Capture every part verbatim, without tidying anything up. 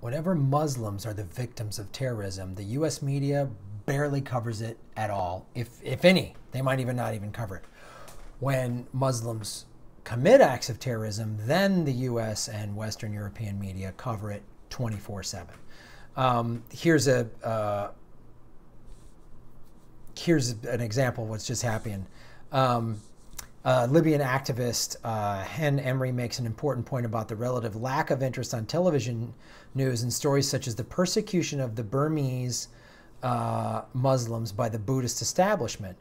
Whenever Muslims are the victims of terrorism, the U S media barely covers it at all, if, if any. They might even not even cover it. When Muslims commit acts of terrorism, then the U S and Western European media cover it twenty-four seven. Um, here's a uh, here's an example of what's just happened. Um, uh, Libyan activist uh, Hen Emery makes an important point about the relative lack of interest on television news in stories such as the persecution of the Burmese uh, Muslims by the Buddhist establishment.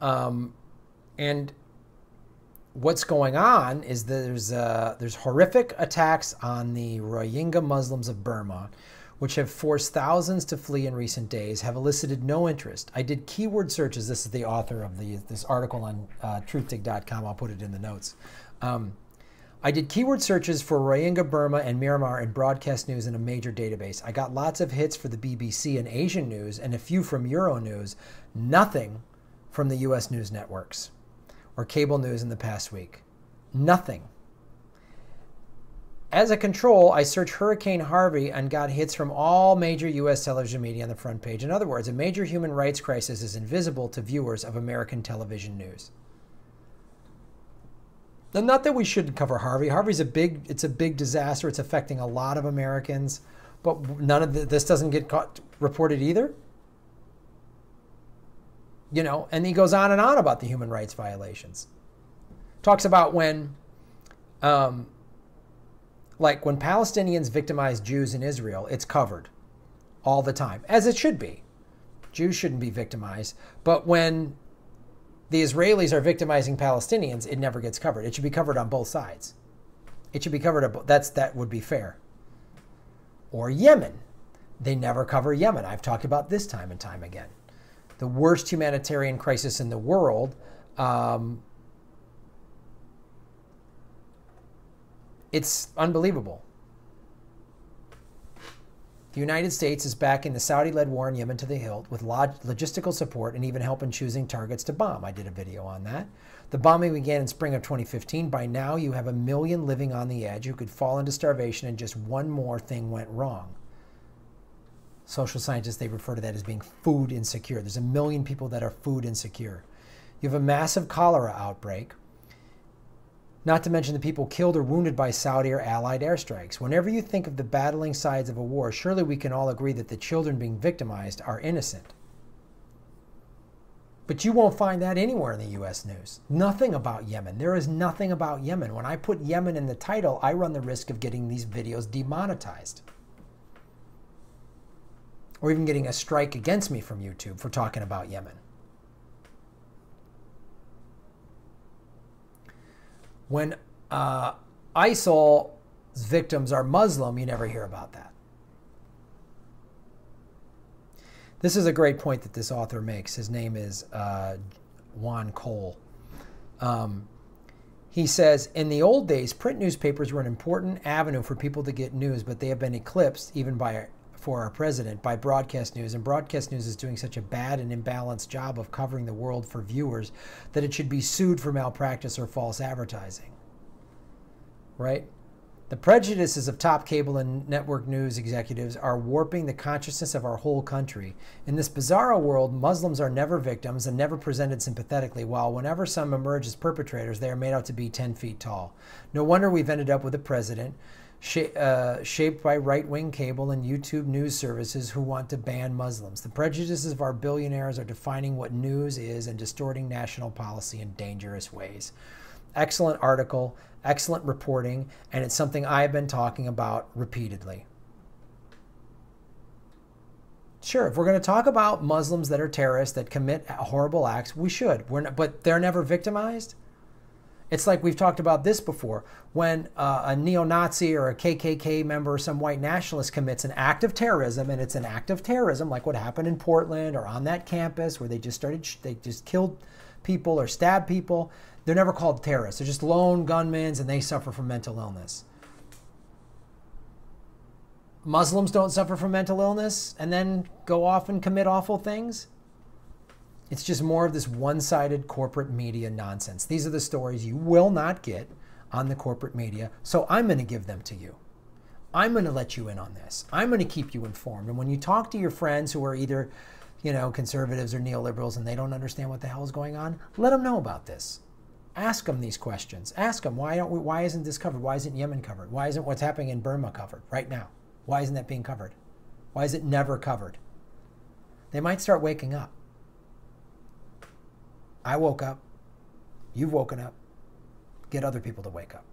Um, and what's going on is there's uh, there's horrific attacks on the Rohingya Muslims of Burma, which have forced thousands to flee in recent days, have elicited no interest. I did keyword searches. This is the author of the this article on uh, truthdig dot com. I'll put it in the notes. Um, I did keyword searches for Rohingya, Burma, and Myanmar in broadcast news in a major database. I got lots of hits for the B B C and Asian news, and a few from Euronews. Nothing from the U S news networks or cable news in the past week. Nothing. As a control, I searched Hurricane Harvey and got hits from all major U S television media on the front page. In other words, a major human rights crisis is invisible to viewers of American television news. Now, not that we shouldn't cover Harvey. Harvey's a big, it's a big disaster. It's affecting a lot of Americans, but none of the, this doesn't get caught, reported either. You know, and he goes on and on about the human rights violations. Talks about when, um, like when Palestinians victimize Jews in Israel, it's covered all the time, as it should be. Jews shouldn't be victimized. But when the Israelis are victimizing Palestinians, it never gets covered. It should be covered on both sides. It should be covered on both. That's, that would be fair. Or Yemen. They never cover Yemen. I've talked about this time and time again. The worst humanitarian crisis in the world um, it's unbelievable. The United States is backing the Saudi-led war in Yemen to the hilt with log logistical support and even help in choosing targets to bomb. I did a video on that. The bombing began in spring of twenty fifteen. By now, you have a million living on the edge who could fall into starvation, and just one more thing went wrong. Social scientists, they refer to that as being food insecure. There's a million people that are food insecure. You have a massive cholera outbreak, not to mention the people killed or wounded by Saudi or allied airstrikes. Whenever you think of the battling sides of a war, surely we can all agree that the children being victimized are innocent. But you won't find that anywhere in the U S news. Nothing about Yemen. There is nothing about Yemen. When I put Yemen in the title, I run the risk of getting these videos demonetized, or even getting a strike against me from YouTube for talking about Yemen. When uh, ISIL's victims are Muslim, you never hear about that. This is a great point that this author makes. His name is uh, Juan Cole. Um, He says, in the old days, print newspapers were an important avenue for people to get news, but they have been eclipsed, even by for our president, by broadcast news, and broadcast news is doing such a bad and imbalanced job of covering the world for viewers that it should be sued for malpractice or false advertising. Right? The prejudices of top cable and network news executives are warping the consciousness of our whole country. In this bizarro world, Muslims are never victims and never presented sympathetically, while whenever some emerge as perpetrators, they are made out to be ten feet tall. No wonder we've ended up with a president Uh, shaped by right-wing cable and YouTube news services who want to ban Muslims. The prejudices of our billionaires are defining what news is and distorting national policy in dangerous ways. Excellent article, excellent reporting, and it's something I've been talking about repeatedly. Sure, if we're going to talk about Muslims that are terrorists, that commit horrible acts, we should. We're not, but they're never victimized? It's like we've talked about this before. When uh, a neo-Nazi or a K K K member or some white nationalist commits an act of terrorism, and it's an act of terrorism like what happened in Portland or on that campus where they just started, sh they just killed people or stabbed people, they're never called terrorists. They're just lone gunmen, and they suffer from mental illness. Muslims don't suffer from mental illness and then go off and commit awful things. It's just more of this one-sided corporate media nonsense. These are the stories you will not get on the corporate media, so I'm going to give them to you. I'm going to let you in on this. I'm going to keep you informed. And when you talk to your friends who are either, you know, conservatives or neoliberals and they don't understand what the hell is going on, let them know about this. Ask them these questions. Ask them, why don't we, why isn't this covered? Why isn't Yemen covered? Why isn't what's happening in Burma covered right now? Why isn't that being covered? Why is it never covered? They might start waking up. I woke up. You've woken up. Get other people to wake up.